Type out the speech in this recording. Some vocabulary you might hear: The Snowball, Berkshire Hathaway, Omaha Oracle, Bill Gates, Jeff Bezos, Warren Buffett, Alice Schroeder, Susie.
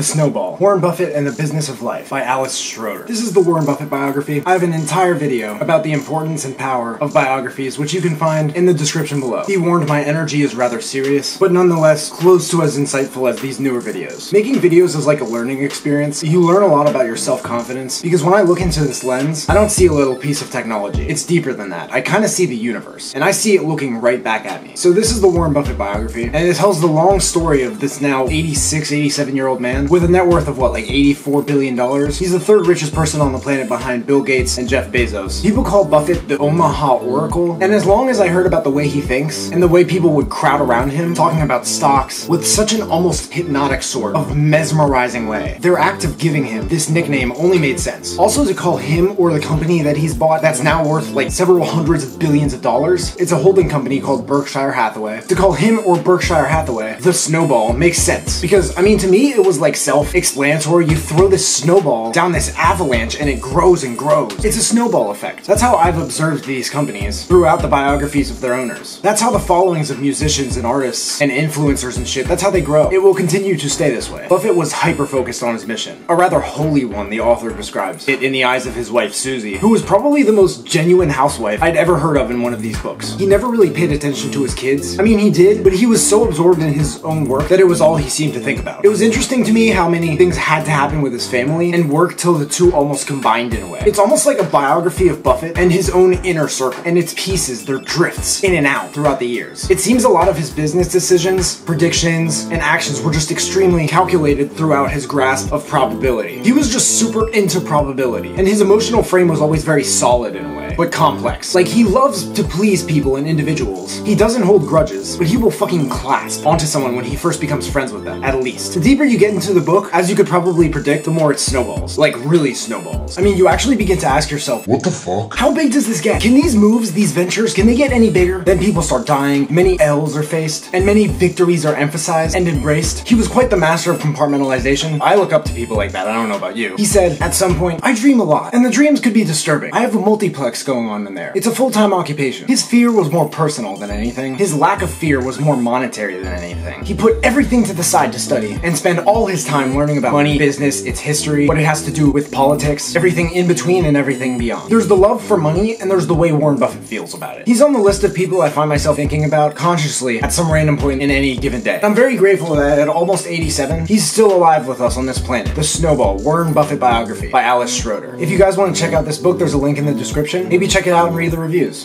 The Snowball, Warren Buffett and the Business of Life by Alice Schroeder. This is the Warren Buffett biography. I have an entire video about the importance and power of biographies, which you can find in the description below. He warned my energy is rather serious, but nonetheless close to as insightful as these newer videos. Making videos is like a learning experience. You learn a lot about your self-confidence, because when I look into this lens, I don't see a little piece of technology. It's deeper than that. I kind of see the universe, and I see it looking right back at me. So this is the Warren Buffett biography, and it tells the long story of this now 86, 87-year-old man with a net worth of what, like $84 billion? He's the third richest person on the planet behind Bill Gates and Jeff Bezos. People call Buffett the Omaha Oracle, and as long as I heard about the way he thinks and the way people would crowd around him talking about stocks with such an almost hypnotic sort of mesmerizing way, their act of giving him this nickname only made sense. Also, to call him or the company that he's bought that's now worth like several hundreds of billions of dollars, it's a holding company called Berkshire Hathaway, to call him or Berkshire Hathaway the Snowball makes sense, because I mean, to me it was like self-explanatory. You throw this snowball down this avalanche and it grows and grows. It's a snowball effect. That's how I've observed these companies throughout the biographies of their owners. That's how the followings of musicians and artists and influencers and shit, that's how they grow. It will continue to stay this way. Buffett was hyper-focused on his mission, a rather holy one, the author describes it in the eyes of his wife Susie, who was probably the most genuine housewife I'd ever heard of in one of these books. He never really paid attention to his kids. I mean, he did, but he was so absorbed in his own work that it was all he seemed to think about. It was interesting to me how many things had to happen with his family and work till the two almost combined in a way. It's almost like a biography of Buffett and his own inner circle, and its pieces, their drifts in and out throughout the years. It seems a lot of his business decisions, predictions, and actions were just extremely calculated throughout his grasp of probability. He was just super into probability, and his emotional frame was always very solid in a way, but complex. Like, he loves to please people and individuals. He doesn't hold grudges, but he will fucking clasp onto someone when he first becomes friends with them, at least. The deeper you get into the book, as you could probably predict, the more it snowballs. Like, really snowballs. I mean, you actually begin to ask yourself, what the fuck? How big does this get? Can these moves, these ventures, can they get any bigger? Then people start dying, many L's are faced, and many victories are emphasized and embraced. He was quite the master of compartmentalization. I look up to people like that, I don't know about you. He said, at some point, I dream a lot, and the dreams could be disturbing. I have a multiplex going on in there. It's a full-time occupation. His fear was more personal than anything. His lack of fear was more monetary than anything. He put everything to the side to study, and spend all his time learning about money, business, its history, what it has to do with politics, everything in between and everything beyond. There's the love for money, and there's the way Warren Buffett feels about it. He's on the list of people I find myself thinking about consciously at some random point in any given day. I'm very grateful that at almost 87, he's still alive with us on this planet. The Snowball, Warren Buffett biography by Alice Schroeder. If you guys want to check out this book, there's a link in the description. Maybe check it out and read the reviews.